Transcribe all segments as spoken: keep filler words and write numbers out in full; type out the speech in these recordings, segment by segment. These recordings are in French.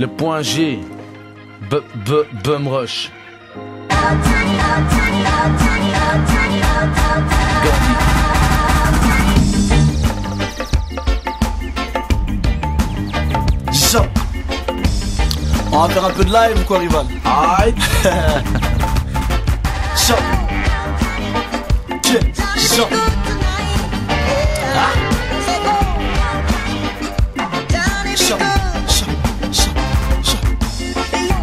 Le point G. Bumrush. Gandhi. On va faire un peu de live ou quoi, Rival? Aïe. Shop. Shop. Shop. Shop. Shop.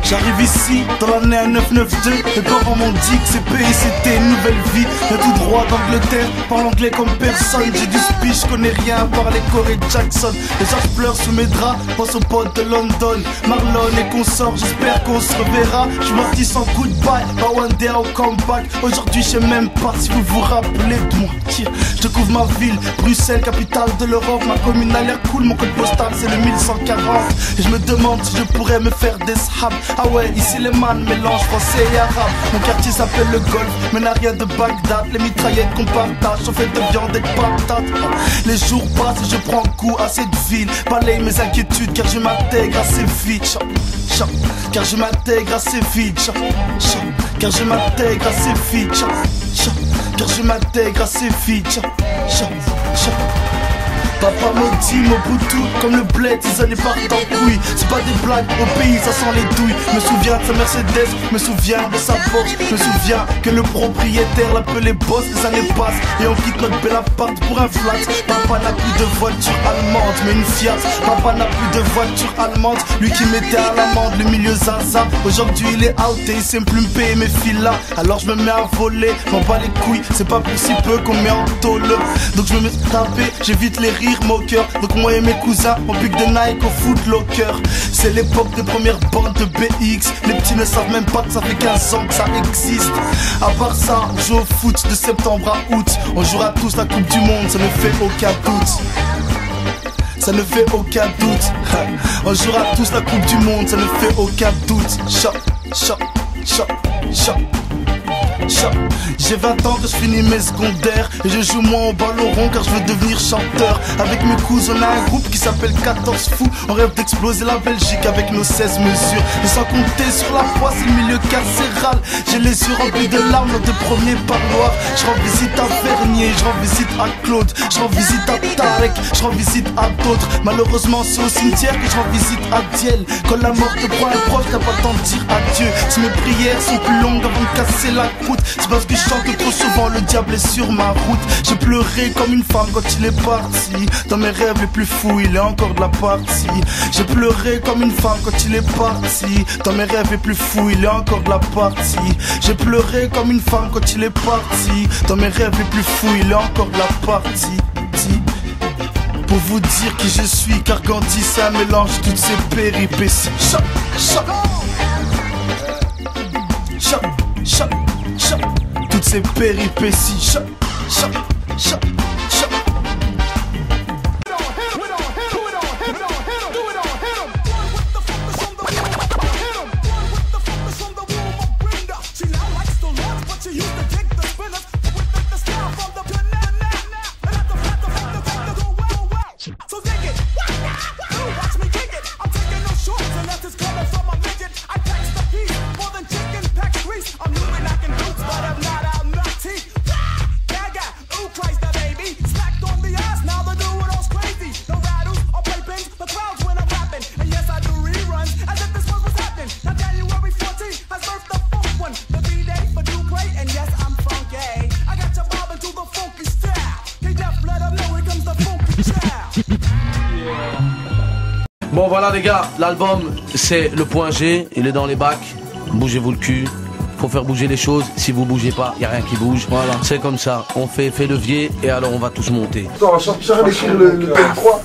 J'arrive ici dans l'année à neuf neuf deux. Les parents m'ont dit que c'est pays, c'était une nouvelle vie. De tout droit d'Angleterre, parle anglais comme personne. J'ai du speech, je connais rien à part les Corey Jackson. Déjà je pleure sous mes draps, pense aux potes de London, Marlon et consorts, j'espère qu'on se reverra. Je suis morti sans coup de bail, but one day I'll come back. Aujourd'hui je sais même pas si vous vous rappelez de moi. Je découvre ma ville, Bruxelles, capitale de l'Europe. Ma commune a l'air cool, mon code postal c'est le mille cent quarante. Et je me demande si je pourrais me faire des sables. Ah ouais, ici les man mélangent français et arabe. Mon quartier s'appelle le Golfe, mais n'a rien de Bagdad. Les mitraillettes qu'on partage sont faites de viande et de patates. Les jours passent et je prends goût à cette ville. Balaye mes inquiétudes car je m'intègre assez vite. Car je m'intègre assez vite. Car je m'intègre assez vite. Car je m'intègre assez vite. Papa me dit mon boutou comme le bled, ces années partent en couille. C'est pas des blagues, au pays ça sent les douilles. Me souviens de sa Mercedes, me souviens de sa Porsche. Me souviens que le propriétaire l'appelait boss. Les années passent et on quitte notre bel appart pour un flat. Papa n'a plus de voiture allemande mais une Fiat. Papa n'a plus de voiture allemande, lui qui mettait à l'amende le milieu Zaza. Aujourd'hui il est outé, il sait plus me payer mes filas. Alors je me mets à voler, m'en bats les couilles. C'est pas pour si peu qu'on met en tôle. Donc je me mets à taper, j'évite les risques. Donc moi et mes cousins on pique de Nike au Foot Locker. C'est l'époque des premières bandes de B X. Les petits ne savent même pas que ça fait quinze ans que ça existe. À part ça, on joue au foot de septembre à août. On jouera tous la coupe du monde, ça ne fait aucun doute. Ça ne fait aucun doute. On jouera tous la coupe du monde, ça ne fait aucun doute. Chop, chop, chop, chop. J'ai vingt ans que je finis mes secondaires et je joue moins au ballon rond car je veux devenir chanteur. Avec mes cousins on a un groupe qui s'appelle quatorze fous. On rêve d'exploser la Belgique avec nos seize mesures. Et sans compter sur la foi, c'est le milieu carcéral. J'ai les yeux remplis de larmes dans tes premiers parloirs. Je rends visite à Vernier, je rends visite à Claude, je rends visite à Tarek, je rends visite à d'autres. Malheureusement c'est au cimetière que je rends visite à Diel. Quand la mort te prend un proche, t'as pas le temps de dire adieu. Si mes prières sont plus longues avant de casser la croûte, c'est parce que je chante trop souvent, le diable est sur ma route. J'ai pleuré comme une femme quand il est parti. Dans mes rêves les plus fous, il est encore de la partie. J'ai pleuré comme une femme quand il est parti. Dans mes rêves les plus fous, il est encore de la partie. J'ai pleuré comme une femme quand il est parti. Dans mes rêves les plus fous, il est encore de la partie. Pour vous dire qui je suis, car Gandhi c'est un mélange toutes ces péripéties. Chop, chop. Chop, chop. Toutes ces péripéties. Chop, chop, chop, chop. Bon voilà les gars, l'album c'est le point G, il est dans les bacs, bougez-vous le cul, faut faire bouger les choses, si vous bougez pas, il n'y a rien qui bouge, voilà. C'est comme ça, on fait, fait levier et alors on va tous monter. Attends, on va sortir les sur le P trois.